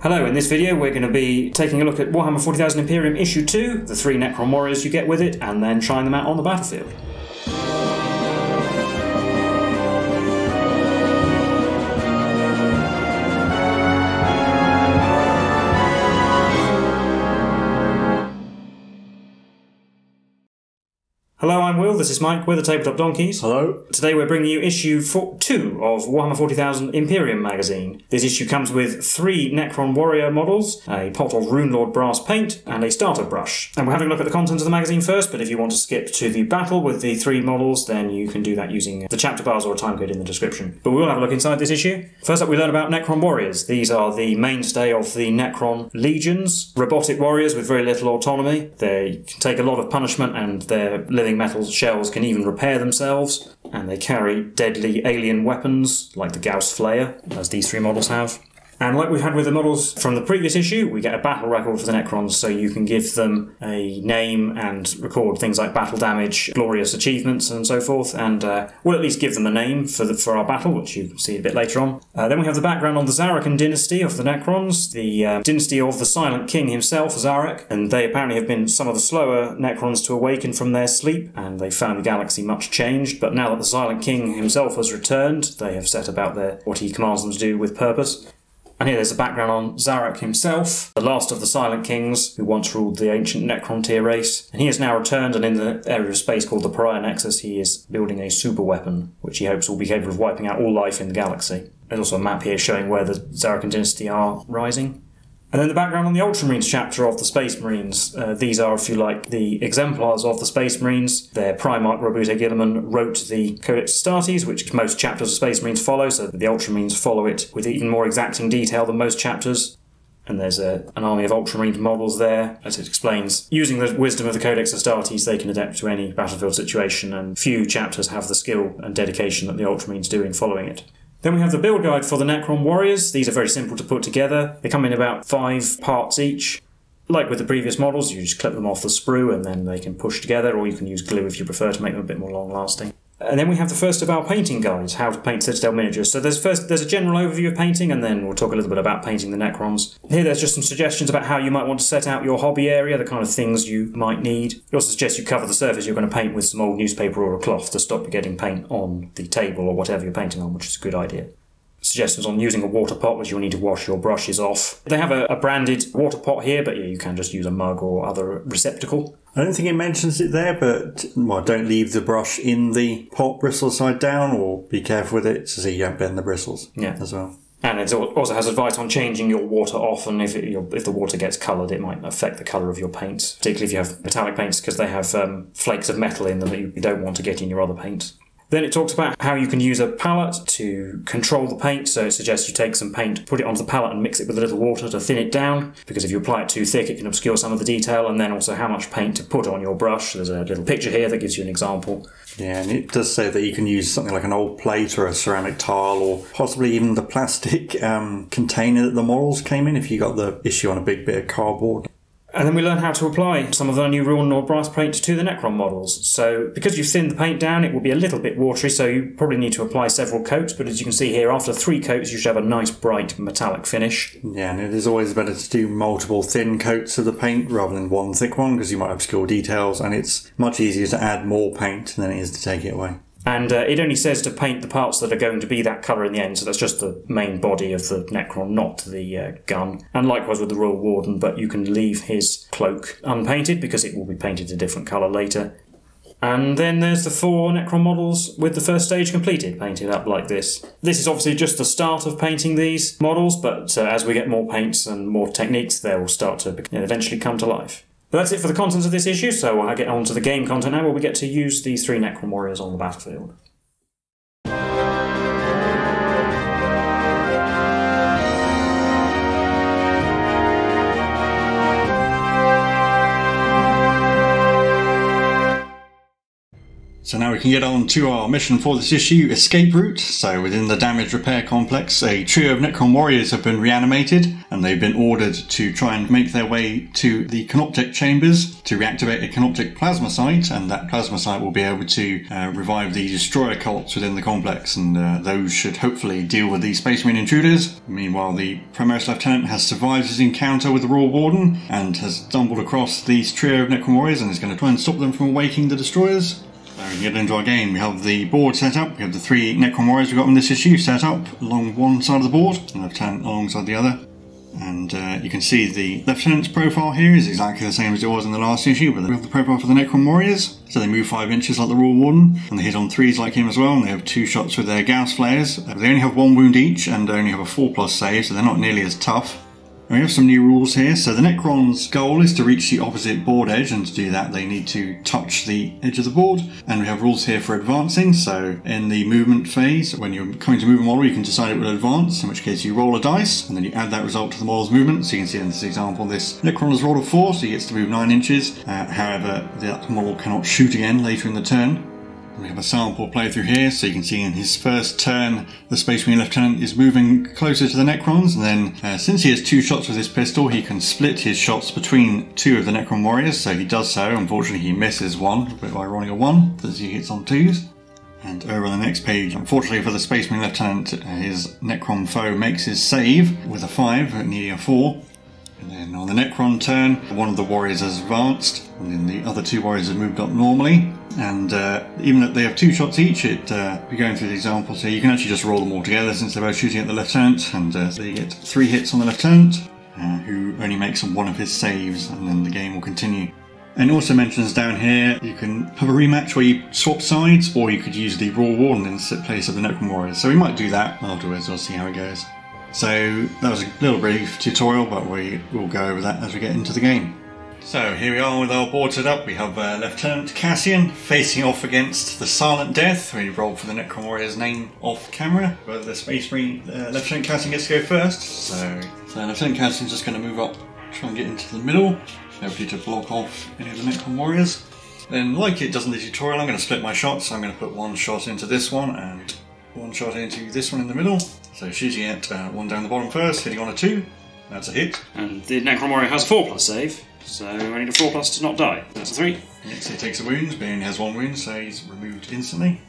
Hello, in this video we're going to be taking a look at Warhammer 40,000 Imperium Issue 2, the 3 Necron Warriors you get with it, and then trying them out on the battlefield. Hello, I'm Will, this is Mike, we're the Tabletop Donkeys. Hello. Today we're bringing you issue 2 of Warhammer 40,000 Imperium magazine. This issue comes with 3 Necron Warrior models, a pot of Runelord Brass paint, and a starter brush. And we're having a look at the contents of the magazine first, but if you want to skip to the battle with the 3 models, then you can do that using the chapter bars or a time code in the description. But we'll have a look inside this issue. First up, we learn about Necron Warriors. These are the mainstay of the Necron Legions, robotic warriors with very little autonomy. They can take a lot of punishment, and they're living metal shells can even repair themselves, and they carry deadly alien weapons like the Gauss Flayer, as these 3 models have. And like we had with the models from the previous issue, we get a battle record for the Necrons, so you can give them a name and record things like battle damage, glorious achievements, and so forth, and we'll at least give them a name for our battle, which you can see a bit later on. Then we have the background on the Szarekhan dynasty of the Necrons, the dynasty of the Silent King himself, Szarekh, and they apparently have been some of the slower Necrons to awaken from their sleep, and they found the galaxy much changed, but now that the Silent King himself has returned, they have set about what he commands them to do with purpose. And here there's a background on Szarekh himself, the last of the Silent Kings, who once ruled the ancient Necron-tier race. And he has now returned, and in the area of space called the Pariah Nexus, he is building a super weapon, which he hopes will be capable of wiping out all life in the galaxy. There's also a map here showing where the Szarekhan dynasty are rising. And then the background on the Ultramarines chapter of the Space Marines. These are, if you like, the exemplars of the Space Marines. Their Primarch, Roboute Guilliman, wrote the Codex Astartes, which most chapters of Space Marines follow, so the Ultramarines follow it with even more exacting detail than most chapters. And there's an army of Ultramarine models there, as it explains. Using the wisdom of the Codex Astartes, they can adapt to any battlefield situation, and few chapters have the skill and dedication that the Ultramarines do in following it. Then we have the build guide for the Necron Warriors. These are very simple to put together. They come in about 5 parts each. Like with the previous models, you just clip them off the sprue and then they can push together, or you can use glue if you prefer to make them a bit more long-lasting. And then we have the first of our painting guides, how to paint Citadel miniatures. So there's a general overview of painting, and then we'll talk a little bit about painting the Necrons. Here there's just some suggestions about how you might want to set out your hobby area, the kind of things you might need. It also suggests you cover the surface you're going to paint with some old newspaper or a cloth to stop getting paint on the table or whatever you're painting on, which is a good idea. Suggestions on using a water pot, which you'll need to wash your brushes off. They have a branded water pot here, but you can just use a mug or other receptacle. I don't think it mentions it there, but well, don't leave the brush in the pot bristle side down, or be careful with it so you don't bend the bristles as well. And it also has advice on changing your water often. If the water gets coloured, it might affect the colour of your paints, particularly if you have metallic paints, because they have flakes of metal in them that you don't want to get in your other paints. Then it talks about how you can use a palette to control the paint, so it suggests you take some paint, put it onto the palette and mix it with a little water to thin it down, because if you apply it too thick it can obscure some of the detail, and then also how much paint to put on your brush. There's a little picture here that gives you an example. Yeah, and it does say that you can use something like an old plate or a ceramic tile, or possibly even the plastic container that the models came in if you got the issue on a big bit of cardboard. And then we learn how to apply some of the new Runelord Brass paint to the Necron models. So because you've thinned the paint down, it will be a little bit watery, so you probably need to apply several coats, but as you can see here, after 3 coats you should have a nice bright metallic finish. Yeah, and it is always better to do multiple thin coats of the paint rather than one thick one, because you might obscure details, and it's much easier to add more paint than it is to take it away. And it only says to paint the parts that are going to be that colour in the end, so that's just the main body of the Necron, not the gun. And likewise with the Royal Warden, but you can leave his cloak unpainted because it will be painted a different colour later. And then there's the 4 Necron models with the first stage completed, painted up like this. This is obviously just the start of painting these models, but as we get more paints and more techniques, they will start to eventually come to life. But that's it for the contents of this issue, so I'll get on to the game content now, where we get to use these 3 Necron Warriors on the battlefield. So now we we can get on to our mission for this issue, Escape Route. So within the damage repair complex, a trio of Necron Warriors have been reanimated, and they've been ordered to try and make their way to the Canoptek Chambers to reactivate a Canoptek Plasma Site, and that Plasma Site will be able to revive the Destroyer cults within the complex, and those should hopefully deal with the Space Marine intruders. Meanwhile, the Primaris Lieutenant has survived his encounter with the Royal Warden and has stumbled across these trio of Necron Warriors and is going to try and stop them from awaking the Destroyers. So we can get into our game. We have the board set up. We have the three Necron Warriors we got on this issue set up along one side of the board and the Lieutenant alongside the other. And you can see the Lieutenant's profile here is exactly the same as it was in the last issue, but we have the profile for the Necron Warriors. So they move 5 inches like the Royal Warden, and they hit on threes like him as well, and they have 2 shots with their Gauss Flayers. They only have 1 wound each, and only have a 4+ save, so they're not nearly as tough. And we have some new rules here. So the Necron's goal is to reach the opposite board edge, and to do that they need to touch the edge of the board. And we have rules here for advancing. So in the movement phase, when you're coming to move a model, you can decide it will advance, in which case you roll a dice and then you add that result to the model's movement. So you can see in this example, this Necron has rolled a 4, so he gets to move 9 inches. However, that model cannot shoot again later in the turn. We have a sample playthrough here, so you can see in his first turn the Space Marine Lieutenant is moving closer to the Necrons, and then since he has 2 shots with his pistol, he can split his shots between 2 of the Necron Warriors, so he does so. Unfortunately he misses one, but by rolling a 1, as he hits on 2s. And over on the next page, unfortunately for the Space Marine Lieutenant, his Necron foe makes his save with a 5, nearly a 4. And then on the Necron turn, one of the Warriors has advanced, and then the other 2 warriors have moved up normally. And even though they have 2 shots each, we're going through the examples here, you can actually just roll them all together since they're both shooting at the Lieutenant, and so you get 3 hits on the Lieutenant, who only makes 1 of his saves, and then the game will continue. And also mentions down here, you can have a rematch where you swap sides, or you could use the Royal Warden in place of the Necron Warriors. So we might do that afterwards, we'll see how it goes. So that was a little brief tutorial, but we will go over that as we get into the game. So here we are with our board set up. We have Lieutenant Cassian facing off against the Silent Death. We rolled for the Necron Warrior's name off camera, but the Space Marine Lieutenant Cassian gets to go first. So Lieutenant Cassian's just going to move up, try and get into the middle, hopefully to block off any of the Necron Warriors. Then, like it does in the tutorial, I'm going to split my shots. So I'm going to put 1 shot into this one and 1 shot into this one in the middle. So shooting at 1 down the bottom first, hitting on a 2. That's a hit. And the Necron Warrior has a 4+ save. So only the 4+ does not die. That's a 3. Yes, he takes a wound, but he only has 1 wound, so he's removed instantly.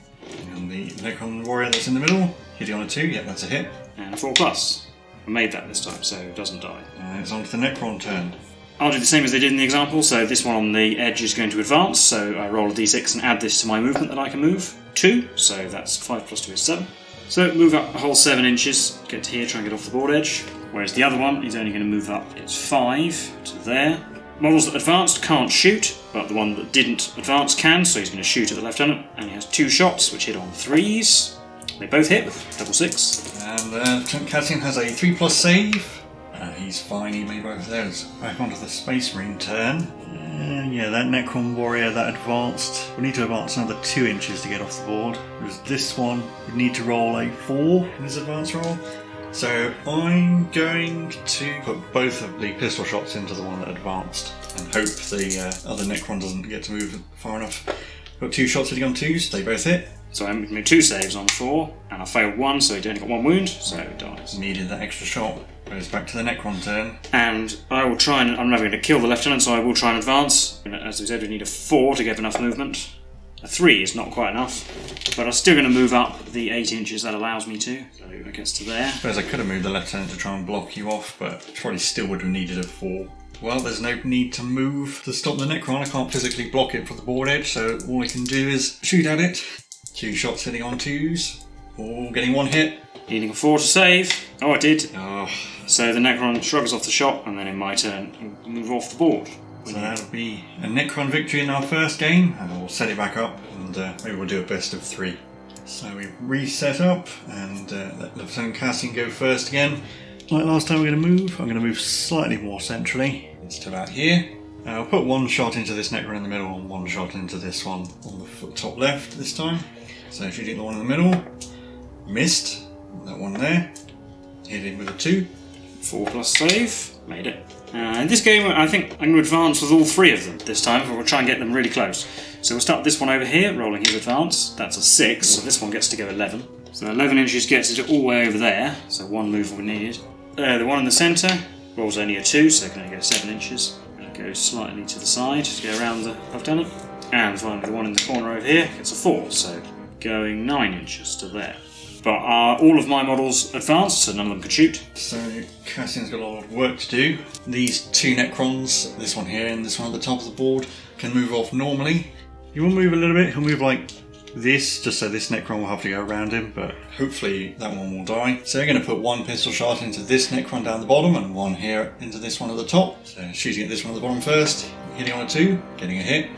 And the Necron Warrior that's in the middle, hitting on a 2, yep, that's a hit. And a 4+. I made that this time, so it doesn't die. And it's on to the Necron turn. I'll do the same as they did in the example, so this one on the edge is going to advance, so I roll a d6 and add this to my movement that I can move. 2, so that's 5 plus 2 is 7. So move up a whole 7 inches, get to here, try and get off the board edge. Whereas the other one, he's only going to move up, it's 5 to there. Models that advanced can't shoot, but the one that didn't advance can, so he's going to shoot at the Lieutenant, and he has 2 shots, which hit on 3s. They both hit with double 6. And Lieutenant Cassian has a 3+ save. He's fine, he made both of those. Back onto the Space Marine turn. Yeah, that Necron Warrior that advanced, we need to advance another 2 inches to get off the board. Whereas this one, we need to roll a 4 in his advance roll. So I'm going to put both of the pistol shots into the one that advanced and hope the other Necron doesn't get to move far enough. Got 2 shots hitting on 2s, they both hit. So I made 2 saves on 4, and I failed 1, so he only got 1 wound, so it dies. Needed that extra shot. Goes back to the Necron turn. And I will try and... I'm never going to kill the Lieutenant, so I will try and advance. And as we said, we need a 4 to get enough movement. A 3 is not quite enough, but I'm still going to move up the 8 inches that allows me to, so it gets to there. I suppose I could have moved the Lieutenant to try and block you off, but probably still would have needed a 4. Well, there's no need to move to stop the Necron. I can't physically block it for the board edge, so all I can do is shoot at it. 2 shots hitting on 2s, or getting 1 hit. Needing a 4 to save. Oh, I did. Oh. So the Necron shrugs off the shot, and then in my turn, move off the board. So that'll be a Necron victory in our first game, and we'll set it back up, and maybe we'll do a best of 3. So we've reset up, and let Lieutenant Cassian go first again. Like last time, we're going to move. I'm going to move slightly more centrally. It's to about here. I'll put 1 shot into this Necron in the middle, and 1 shot into this one on the top left this time. So shooting the one in the middle, missed. That one there. Hit him with a 2. 4+ save. made it. In this game, I think I'm going to advance with all three of them this time, but we'll try and get them really close. So we'll start this one over here, rolling his advance. That's a 6, so this one gets to go 11. So 11 inches gets it all the way over there, so one move we need. The one in the centre rolls only a 2, so it can only go 7 inches. And go slightly to the side to go around the lieutenant. And finally the one in the corner over here gets a 4, so going 9 inches to there. But are all of my models advanced, so none of them could shoot? So Cassian's got a lot of work to do. These two Necrons, this one here and this one at the top of the board, can move off normally. He will move a little bit, he'll move like this, just so this Necron will have to go around him, but hopefully that one will die. So we're going to put one pistol shot into this Necron down the bottom and one here into this one at the top. So shooting at this one at the bottom first, hitting on a 2, getting a hit.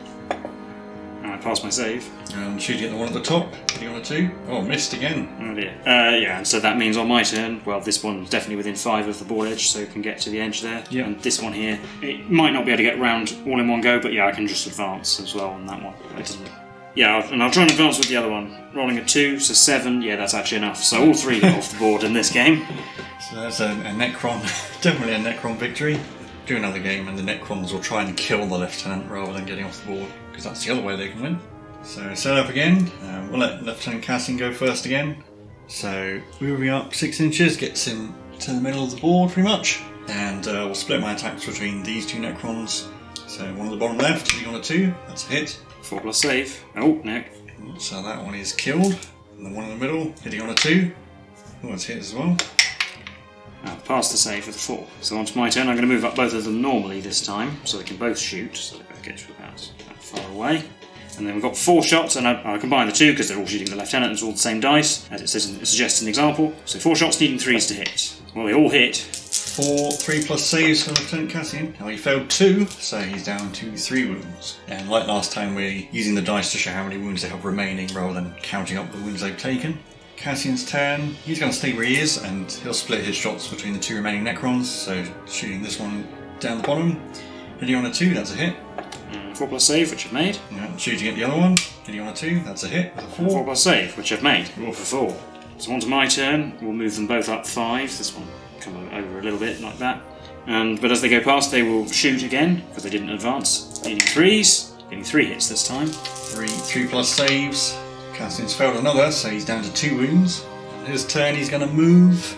I passed my save. And shooting at the one at the top, hitting on a 2. Oh, missed again. Oh dear. Yeah, and so that means on my turn, well, this one's definitely within 5 of the board edge, so it can get to the edge there. Yep. And this one here, it might not be able to get round all in one go, but yeah, I can just advance as well on that one. It doesn't... Yeah, and I'll try and advance with the other one. Rolling a 2, so 7. Yeah, that's actually enough. So all three get off the board in this game. So that's a Necron, definitely a Necron victory. Do another game and the Necrons will try and kill the Lieutenant rather than getting off the board, because that's the other way they can win. So set up again, we'll let Lieutenant Cassian go first again. So moving up 6 inches gets him to the middle of the board pretty much, and we'll split my attacks between these two Necrons. So one at the bottom left, hitting on a 2, that's a hit. 4 plus save, oh no. So that one is killed, and the one in the middle, hitting on a 2, oh that's hit as well. I've passed the save with a 4. So onto my turn, I'm going to move up both of them normally this time, so they can both shoot, so they both get to about that far away. And then we've got 4 shots, and I combine the two because they're all shooting the lieutenant, it's all the same dice, as it says in, it suggests in the example. So 4 shots needing 3s to hit. Well, they all hit. 4 3 plus saves for Lieutenant Cassian. Now he failed 2, so he's down to 3 wounds. And like last time, we're using the dice to show how many wounds they have remaining rather than counting up the wounds they've taken. Cassian's turn, he's going to stay where he is and he'll split his shots between the two remaining Necrons, so shooting this one down the bottom, hitting on a 2, that's a hit. 4 plus save, which I've made. Yeah, shooting at the other one, hitting on a 2, that's a hit, with a 4. 4 plus save, which I've made, for 4. So onto my turn, we'll move them both up 5, this one come over a little bit like that, but as they go past they will shoot again, because they didn't advance, needing 3s, getting 3 hits this time. 3 plus saves. Cassian's failed another, so he's down to 2 wounds. On his turn, he's going to move.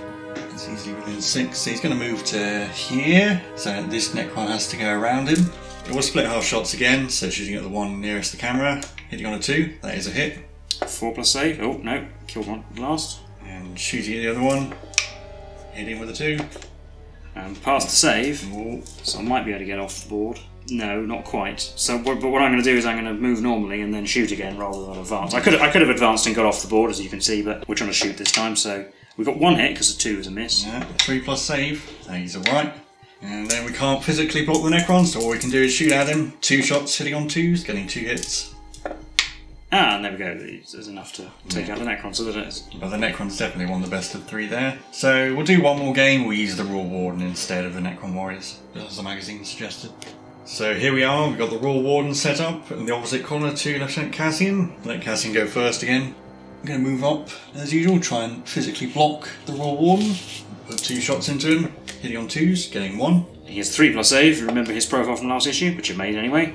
It's easily within 6, so he's going to move to here. So this Necron has to go around him. It will split half shots again, so shooting at the one nearest the camera. Hitting on a 2, that is a hit. 4 plus save, oh no, killed one last. And shooting at the other one, hitting with a 2. And past the save, so I might be able to get off the board. No, not quite. So, but what I'm going to do is I'm going to move normally and then shoot again rather than advance. I could have advanced and got off the board, as you can see, but we're trying to shoot this time, so we've got 1 hit because a 2 is a miss. Yeah, 3 plus save. He's alright. And then we can't physically block the Necron, so all we can do is shoot at him. 2 shots hitting on 2s, getting 2 hits. Ah, and there we go. There's enough to take out the Necron, so that is. But the Necron's definitely won the best of 3 there. So we'll do one more game. We'll use the Royal Warden instead of the Necron Warriors, as the magazine suggested. So here we are, we've got the Royal Warden set up in the opposite corner to Lieutenant Cassian. Let Cassian go first again. I'm going to move up, as usual, try and physically block the Royal Warden. Put 2 shots into him, hitting on 2s, getting 1. He has 3 plus save, remember his profile from last issue, which you made anyway.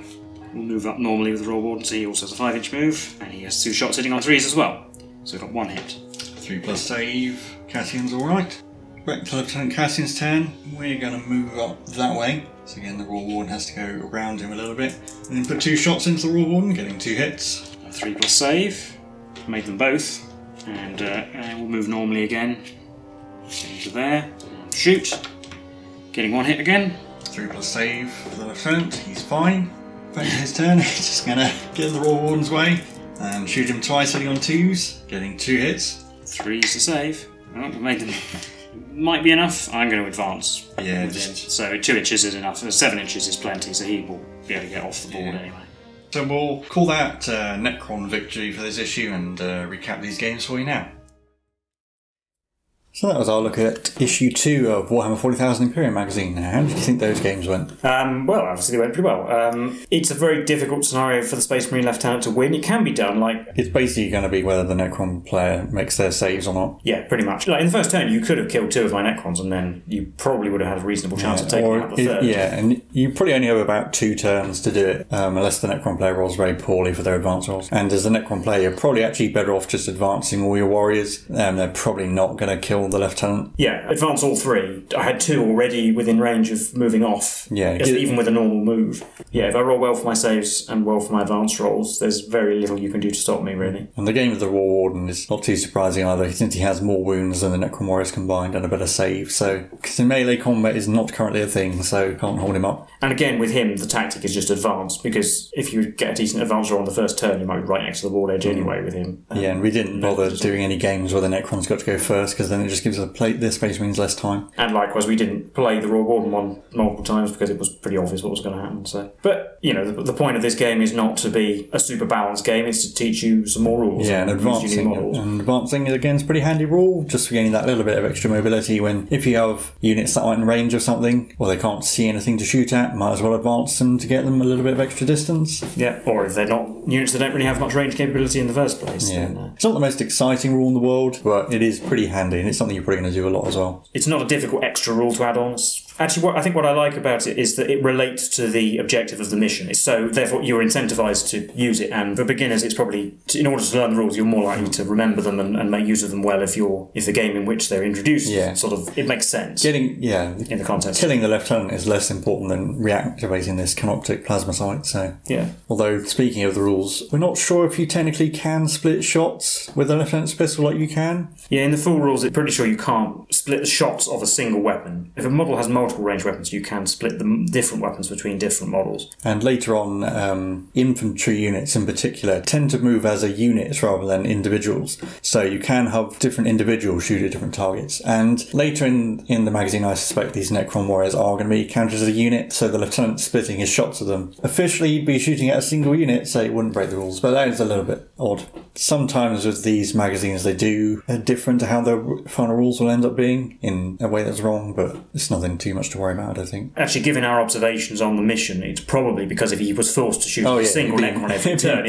We'll move up normally with the Royal Warden, so he also has a 5-inch move. And he has 2 shots hitting on 3s as well, so we've got 1 hit. 3 plus save, Cassian's alright. Back to Lieutenant Cassian's turn, we're going to move up that way. So again, the Royal Warden has to go around him a little bit. And then put 2 shots into the Royal Warden, getting 2 hits. 3 plus save. Made them both. And we'll move normally again. Into there. And shoot. Getting 1 hit again. 3 plus save for the Lieutenant. He's fine. Back to his turn. He's just going to get in the Royal Warden's way. And shoot him twice, hitting on 2s. Getting 2 hits. 3's the save. Oh, I made them... Might be enough. I'm going to advance. Yeah. Just... So 2 inches is enough. 7 inches is plenty, so he will be able to get off the board anyway. So we'll call that Necron victory for this issue and recap these games for you now. So that was our look at issue 2 of Warhammer 40,000 Imperium magazine. How did you think those games went? Well, obviously they went pretty well. It's a very difficult scenario for the Space Marine Lieutenant to win. It can be done, like... It's basically going to be whether the Necron player makes their saves or not. Yeah, pretty much. Like, in the first turn, you could have killed two of my Necrons, and then you probably would have had a reasonable chance of taking out the third. Yeah, and you probably only have about 2 turns to do it, unless the Necron player rolls very poorly for their advance rolls. And as the Necron player, you're probably actually better off just advancing all your warriors, and they're probably not going to kill the lieutenant. Yeah, advance all 3. I had 2 already within range of moving off. Yeah, even with a normal move. Yeah, if I roll well for my saves and well for my advance rolls, there's very little you can do to stop me, really. And the game of the Royal Warden is not too surprising either, since he has more wounds than the Necron Warriors combined and a better save. So, because melee combat is not currently a thing, so can't hold him up. And again, with him, the tactic is just advance, because if you get a decent advance roll on the first turn, you might be right next to the wall edge anyway with him. Yeah, and we didn't bother doing any games where the Necron's got to go first, because then it just gives the Space Marines less time. And likewise, we didn't play the Royal Warden one multiple times because it was pretty obvious what was going to happen. So, but you know, the point of this game is not to be a super balanced game; it's to teach you some more rules. Yeah, and advancing is again a pretty handy rule, just for gaining that little bit of extra mobility. When if you have units that aren't in range of something, or they can't see anything to shoot at, might as well advance them to get them a little bit of extra distance. Yeah, or if they're not units that don't really have much range capability in the first place. Yeah, then, it's not the most exciting rule in the world, but it is pretty handy. It's something you're probably going to do a lot as well. It's not a difficult extra rule to add on. Actually, I think what I like about it is that it relates to the objective of the mission. So, therefore, you're incentivized to use it. And for beginners, it's probably, in order to learn the rules, you're more likely to remember them and make use of them well if the game in which they're introduced sort of, it makes sense. In the context. Killing the lieutenant is less important than reactivating this Canoptek Plasma Site, so. Yeah. Although, speaking of the rules, we're not sure if you technically can split shots with the lieutenant's pistol like you can. Yeah, in the full rules, it's pretty sure you can't split the shots of a single weapon. If a model has multiple range weapons, you can split the different weapons between different models. And later on, infantry units in particular tend to move as a unit rather than individuals. So you can have different individuals shoot at different targets. And later in the magazine, I suspect these Necron Warriors are going to be counted as a unit, so the lieutenant splitting his shots at them. Officially, you'd be shooting at a single unit, so it wouldn't break the rules, but that is a little bit odd. Sometimes with these magazines, they do are different to how the final rules will end up being in a way that's wrong, but it's nothing too much to worry about, I think. Actually, given our observations on the mission, it's probably because if he was forced to shoot a single Necron every turn,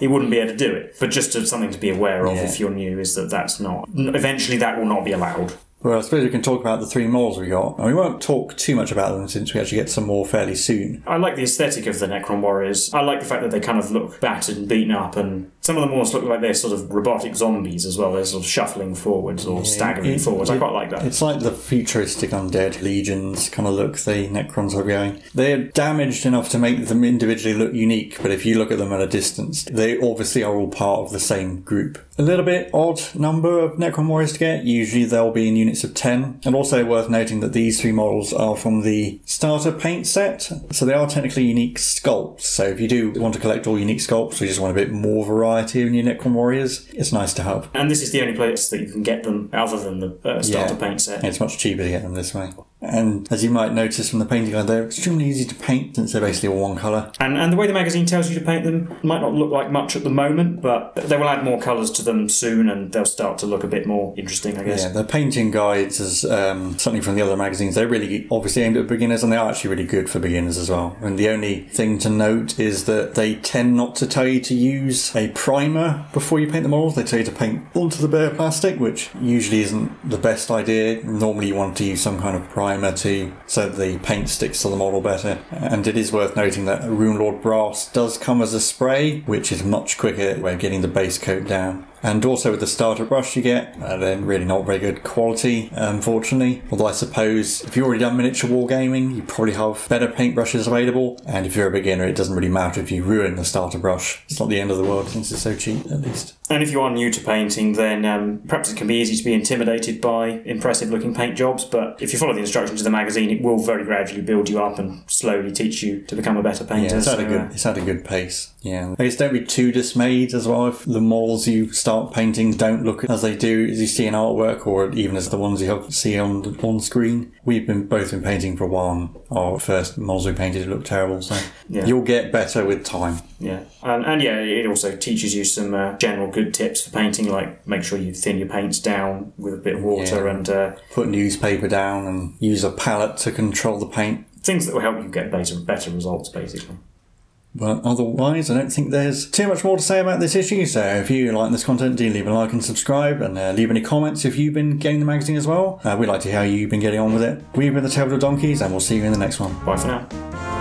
he wouldn't be able to do it. But just something to be aware of if you're new is that that's not... Eventually, that will not be allowed. Well, I suppose we can talk about the 3 models we got. And we won't talk too much about them since we actually get some more fairly soon. I like the aesthetic of the Necron Warriors. I like the fact that they kind of look battered and beaten up, and some of them almost look like they're sort of robotic zombies as well. They're sort of shuffling forwards or staggering forwards. I quite like that. It's like the futuristic undead legions kind of look the Necrons are going. They're damaged enough to make them individually look unique, but if you look at them at a distance, they obviously are all part of the same group. A little bit odd number of Necron Warriors to get. Usually they'll be in units of 10. And also worth noting that these 3 models are from the starter paint set, so they are technically unique sculpts. So if you do want to collect all unique sculpts, or you just want a bit more variety in your Necron Warriors, it's nice to have. And this is the only place that you can get them other than the starter paint set. It's much cheaper to get them this way. And as you might notice from the painting guide, they're extremely easy to paint since they're basically all one colour. And the way the magazine tells you to paint them might not look like much at the moment, but they will add more colours to them soon and they'll start to look a bit more interesting, I guess. Yeah, the painting guides is something from the other magazines. They're really obviously aimed at beginners and they are actually really good for beginners as well. And the only thing to note is that they tend not to tell you to use a primer before you paint the models. They tell you to paint onto the bare plastic, which usually isn't the best idea. Normally you want to use some kind of primer so the paint sticks to the model better. And it is worth noting that Runelord Brass does come as a spray, which is much quicker way of getting the base coat down. And also with the starter brush you get, they're really not very good quality, unfortunately. Although I suppose if you've already done miniature wargaming, you probably have better paint brushes available. And if you're a beginner, it doesn't really matter if you ruin the starter brush. It's not the end of the world since it's so cheap, at least. And if you are new to painting, then perhaps it can be easy to be intimidated by impressive looking paint jobs. But if you follow the instructions of the magazine, it will very gradually build you up and slowly teach you to become a better painter. Yeah, it's at a good pace. Yeah, I guess don't be too dismayed as well if the models you start painting don't look as they do as you see in artwork, or even as the ones you see on screen. We've both been painting for a while. Our first models we painted looked terrible, so yeah. You'll get better with time. Yeah, and yeah, it also teaches you some general good tips for painting, like make sure you thin your paints down with a bit of water, yeah. And put newspaper down and use a palette to control the paint. Things that will help you get better results, basically. But otherwise, I don't think there's too much more to say about this issue, so if you like this content, do leave a like and subscribe, and leave any comments if you've been getting the magazine as well. We'd like to hear how you've been getting on with it. We've been the Tabletop Donkeys, and we'll see you in the next one. Bye for now.